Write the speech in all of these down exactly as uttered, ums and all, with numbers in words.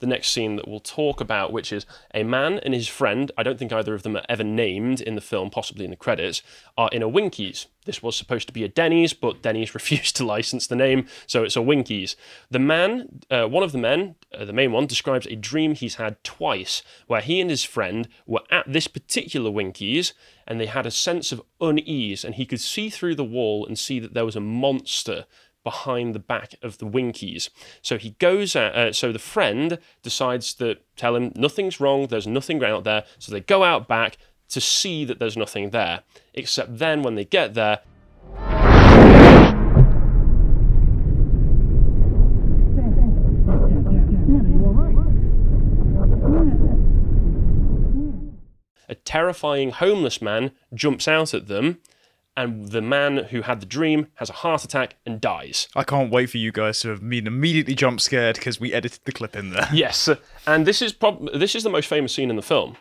the next scene that we'll talk about, which is a man and his friend, I don't think either of them are ever named in the film, possibly in the credits, are in a Winkies. This was supposed to be a Denny's, but Denny's refused to license the name, so it's a Winkies. The man, uh, one of the men, uh, the main one, describes a dream he's had twice, where he and his friend were at this particular Winkies, and they had a sense of unease, and he could see through the wall and see that there was a monster behind the back of the Winkies. So he goes out, uh, so the friend decides to tell him nothing's wrong, there's nothing out there, so they go out back to see that there's nothing there. Except then when they get there, a terrifying homeless man jumps out at them, and the man who had the dream has a heart attack and dies. I can't wait for you guys to have been immediately jump scared because we edited the clip in there. Yes, and this is prob this is the most famous scene in the film.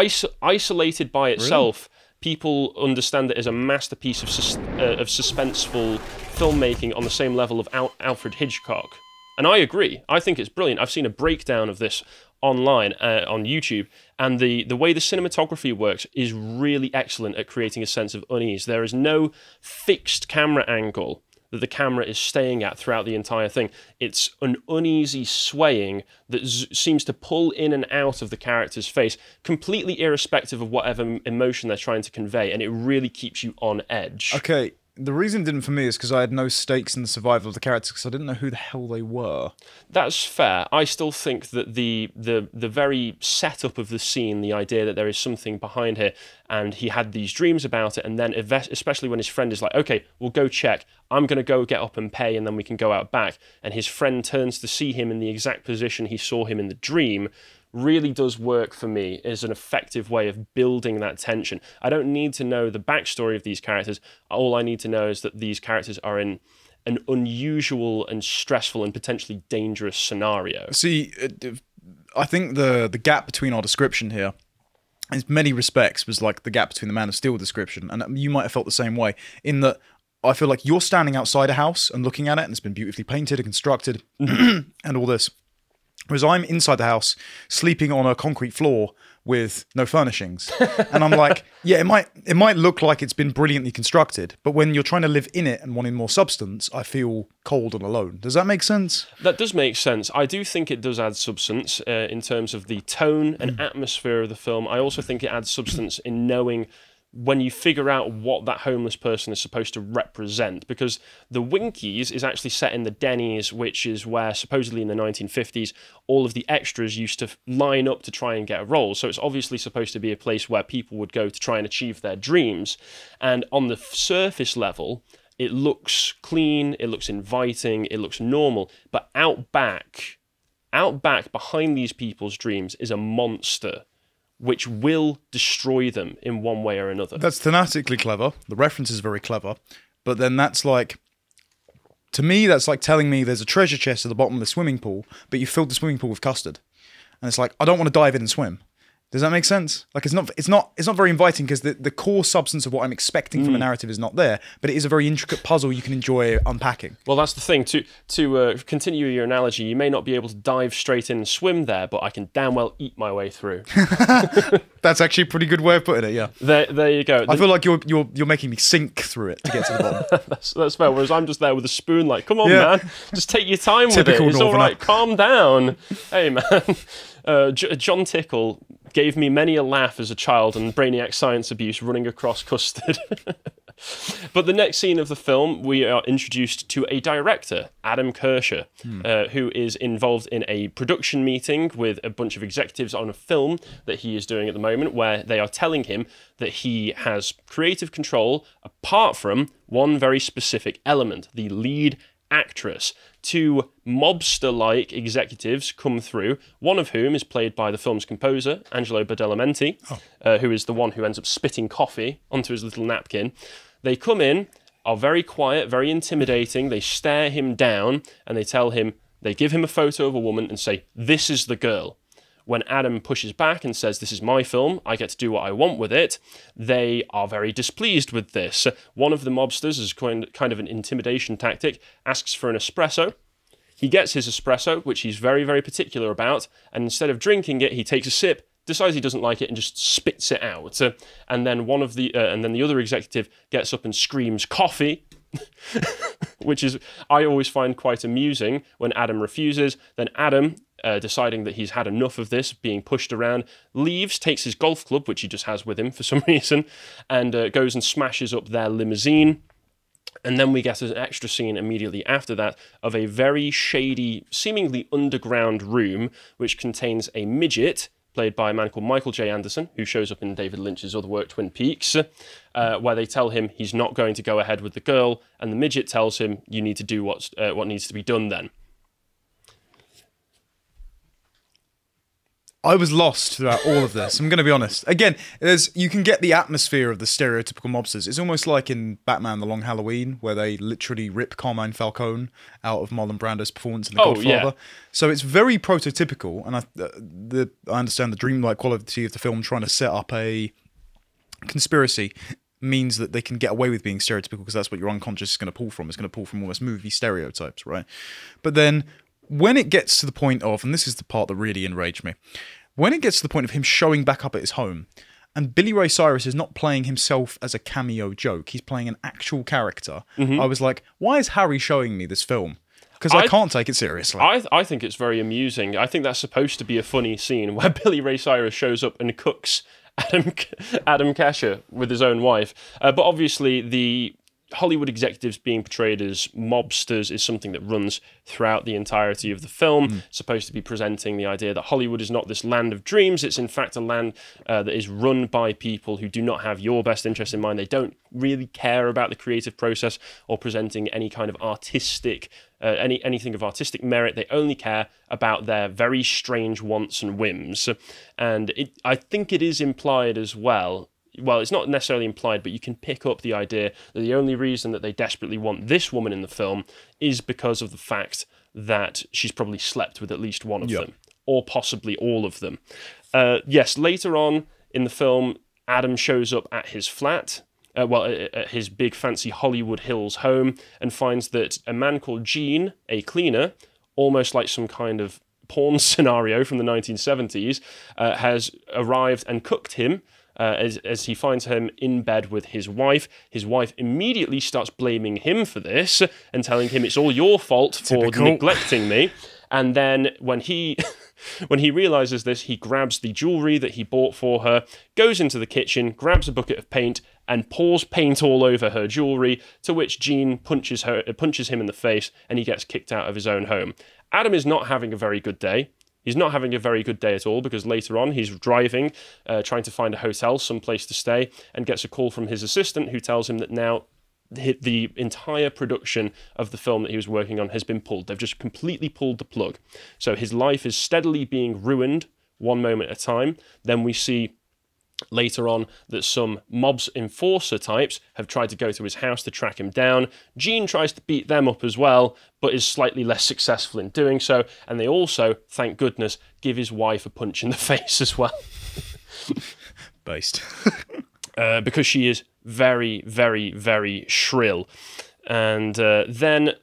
Is isolated by itself, really? People understand it as a masterpiece of sus uh, of suspenseful filmmaking on the same level of Al Alfred Hitchcock. And I agree. I think it's brilliant. I've seen a breakdown of this online uh, on YouTube, and the the way the cinematography works is really excellent at creating a sense of unease. There is no fixed camera angle that the camera is staying at throughout the entire thing. It's an uneasy swaying that z seems to pull in and out of the character's face, completely irrespective of whatever emotion they're trying to convey, and it really keeps you on edge. Okay, the reason it didn't for me is because I had no stakes in the survival of the characters because I didn't know who the hell they were. That's fair. I still think that the the the very setup of the scene, the idea that there is something behind here, and he had these dreams about it, and then especially when his friend is like, okay, we'll go check, I'm going to go get up and pay, and then we can go out back, and his friend turns to see him in the exact position he saw him in the dream, really does work for me as an effective way of building that tension. I don't need to know the backstory of these characters. All I need to know is that these characters are in an unusual and stressful and potentially dangerous scenario. See, I think the the gap between our description here, in many respects, was like the gap between the Man of Steel description, and you might have felt the same way, in that I feel like you're standing outside a house and looking at it, and it's been beautifully painted and constructed and all this. Whereas I'm inside the house, sleeping on a concrete floor with no furnishings, and I'm like, yeah, it might it might look like it's been brilliantly constructed, but when you're trying to live in it and wanting more substance, I feel cold and alone. Does that make sense? That does make sense. I do think it does add substance uh, in terms of the tone and mm. atmosphere of the film. I also think it adds substance in knowing when you figure out what that homeless person is supposed to represent, because the Winkies is actually set in the Denny's, which is where supposedly in the nineteen fifties all of the extras used to line up to try and get a role. So it's obviously supposed to be a place where people would go to try and achieve their dreams, and on the surface level it looks clean, it looks inviting, it looks normal, but out back out back behind these people's dreams is a monster which will destroy them in one way or another. That's thematically clever. The reference is very clever. But then that's like, to me, that's like telling me there's a treasure chest at the bottom of the swimming pool, but you filled the swimming pool with custard. And it's like, I don't want to dive in and swim. Does that make sense? Like, it's not, it's not, it's not very inviting because the, the core substance of what I'm expecting mm. from a narrative is not there, but it is a very intricate puzzle you can enjoy unpacking. Well, that's the thing. To, to uh, continue your analogy, you may not be able to dive straight in and swim there, but I can damn well eat my way through. That's actually a pretty good way of putting it, yeah. There, there you go. I the, feel like you're, you're, you're making me sink through it to get to the bottom. that's, that's fair, whereas I'm just there with a spoon like, come on, yeah. man, just take your time Typical with it. It's all right, calm down. Hey, man. Uh, J John Tickle gave me many a laugh as a child on Brainiac science abuse running across custard. But the next scene of the film, we are introduced to a director, Adam Kirscher, hmm. uh, who is involved in a production meeting with a bunch of executives on a film that he is doing at the moment, where they are telling him that he has creative control apart from one very specific element, the lead actress. Two mobster-like executives come through, one of whom is played by the film's composer, Angelo Badalamenti, oh. uh, who is the one who ends up spitting coffee onto his little napkin. They come in, are very quiet, very intimidating, they stare him down, and they tell him, they give him a photo of a woman and say, this is the girl. When Adam pushes back and says, this is my film, I get to do what I want with it, they are very displeased with this. One of the mobsters, as kind of an intimidation tactic, asks for an espresso. He gets his espresso, which he's very, very particular about, and instead of drinking it, he takes a sip, decides he doesn't like it, and just spits it out. Uh, and then one of the, uh, and then the other executive gets up and screams, "Coffee!" which is, I always find quite amusing when Adam refuses. Then Adam, uh, deciding that he's had enough of this, being pushed around, leaves, takes his golf club, which he just has with him for some reason, and uh, goes and smashes up their limousine. And then we get an extra scene immediately after that of a very shady, seemingly underground room, which contains a midget, played by a man called Michael J. Anderson, who shows up in David Lynch's other work, Twin Peaks, uh, where they tell him he's not going to go ahead with the girl, and the midget tells him, you need to do what's, uh, what needs to be done then. I was lost throughout all of this, I'm going to be honest. Again, there's, you can get the atmosphere of the stereotypical mobsters. It's almost like in Batman The Long Halloween, where they literally rip Carmine Falcone out of Marlon Brando's performance in The oh, Godfather. Yeah. So it's very prototypical, and I, the, I understand the dreamlike quality of the film trying to set up a conspiracy means that they can get away with being stereotypical because that's what your unconscious is going to pull from. It's going to pull from almost movie stereotypes, right? But then... when it gets to the point of, and this is the part that really enraged me, when it gets to the point of him showing back up at his home, and Billy Ray Cyrus is not playing himself as a cameo joke, he's playing an actual character, mm-hmm. I was like, why is Harry showing me this film? Because I, I can't take it seriously. I, I think it's very amusing. I think that's supposed to be a funny scene where Billy Ray Cyrus shows up and cooks Adam, Adam Kirscher with his own wife. Uh, but obviously the... Hollywood executives being portrayed as mobsters is something that runs throughout the entirety of the film. Mm. It's supposed to be presenting the idea that Hollywood is not this land of dreams. It's in fact a land uh, that is run by people who do not have your best interest in mind. They don't really care about the creative process or presenting any kind of artistic, uh, any anything of artistic merit. They only care about their very strange wants and whims. And it, I think it is implied as well, well, it's not necessarily implied, but you can pick up the idea that the only reason that they desperately want this woman in the film is because of the fact that she's probably slept with at least one of yep. them, or possibly all of them. Uh, yes, later on in the film, Adam shows up at his flat, uh, well, at his big fancy Hollywood Hills home, and finds that a man called Gene, a cleaner, almost like some kind of porn scenario from the nineteen seventies, uh, has arrived and cooked him. Uh, as, as he finds him in bed with his wife. His wife immediately starts blaming him for this and telling him it's all your fault for Typical. neglecting me. And then when he, when he realizes this, he grabs the jewelry that he bought for her, goes into the kitchen, grabs a bucket of paint, and pours paint all over her jewelry, to which Gene punches, her, punches him in the face, and he gets kicked out of his own home. Adam is not having a very good day. He's not having a very good day at all, because later on he's driving, uh, trying to find a hotel, some place to stay, and gets a call from his assistant who tells him that now the entire production of the film that he was working on has been pulled. They've just completely pulled the plug. So his life is steadily being ruined one moment at a time. Then we see later on that some mobs enforcer types have tried to go to his house to track him down. Gene tries to beat them up as well, but is slightly less successful in doing so. And they also, thank goodness, give his wife a punch in the face as well. Based. uh, because she is very, very, very shrill. And uh, then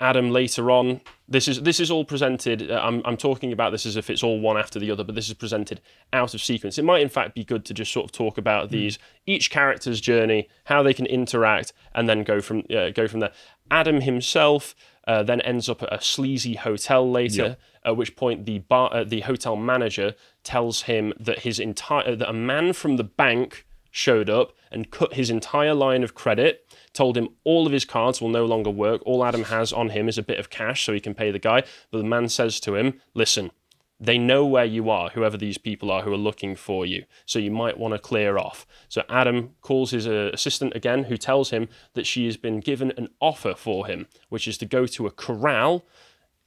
Adam later on, this is this is all presented, uh, I'm, I'm talking about this as if it's all one after the other, but this is presented out of sequence. It might in fact be good to just sort of talk about these, each character's journey, how they can interact, and then go from uh, go from there. Adam himself uh, then ends up at a sleazy hotel later, yep. at which point the bar, uh, the hotel manager tells him that his entire that a man from the bank showed up and cut his entire line of credit, told him all of his cards will no longer work. All Adam has on him is a bit of cash so he can pay the guy. But the man says to him, listen, they know where you are, whoever these people are who are looking for you. So you might want to clear off. So Adam calls his uh, assistant again, who tells him that she has been given an offer for him, which is to go to a corral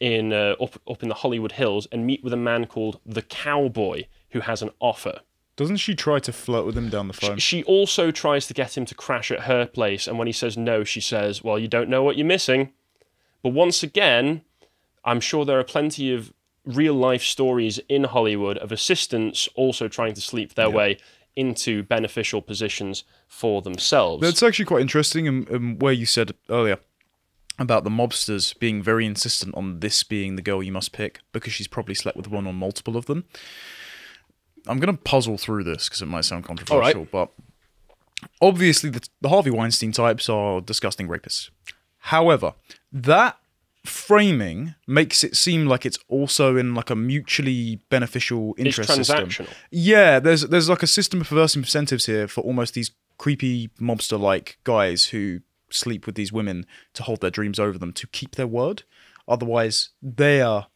in uh, up, up in the Hollywood Hills and meet with a man called the Cowboy, who has an offer. Doesn't she try to flirt with him down the phone? She also tries to get him to crash at her place, and when he says no, she says, well, you don't know what you're missing. But once again, I'm sure there are plenty of real-life stories in Hollywood of assistants also trying to sleep their yeah. way into beneficial positions for themselves. That's actually quite interesting, and where you said earlier about the mobsters being very insistent on this being the girl you must pick because she's probably slept with one or multiple of them. I'm going to puzzle through this because it might sound controversial, right. But obviously the, the Harvey Weinstein types are disgusting rapists. However, that framing makes it seem like it's also in like a mutually beneficial interest system. Yeah, there's there's like a system of perverse incentives here for almost these creepy mobster-like guys who sleep with these women to hold their dreams over them, to keep their word. Otherwise, they are...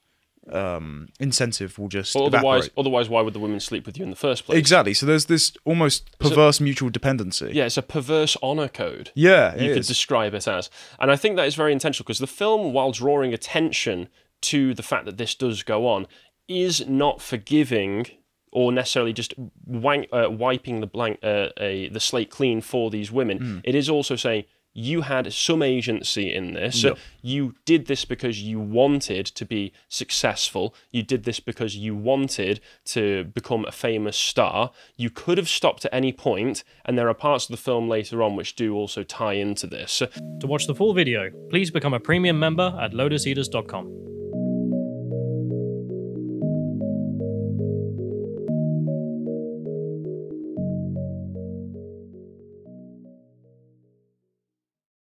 um incentive will just well, otherwise evaporate. Otherwise why would the women sleep with you in the first place? Exactly. So there's this almost perverse a, mutual dependency. Yeah, it's a perverse honor code. Yeah, you could is. describe it as. And I think that is very intentional, because the film, while drawing attention to the fact that this does go on, is not forgiving or necessarily just wank, uh, wiping the blank uh, a, the slate clean for these women. Mm. It is also saying, you had some agency in this. No. So you did this because you wanted to be successful. You did this because you wanted to become a famous star. You could have stopped at any point, and there are parts of the film later on which do also tie into this. To watch the full video, please become a premium member at lotus eaters dot com.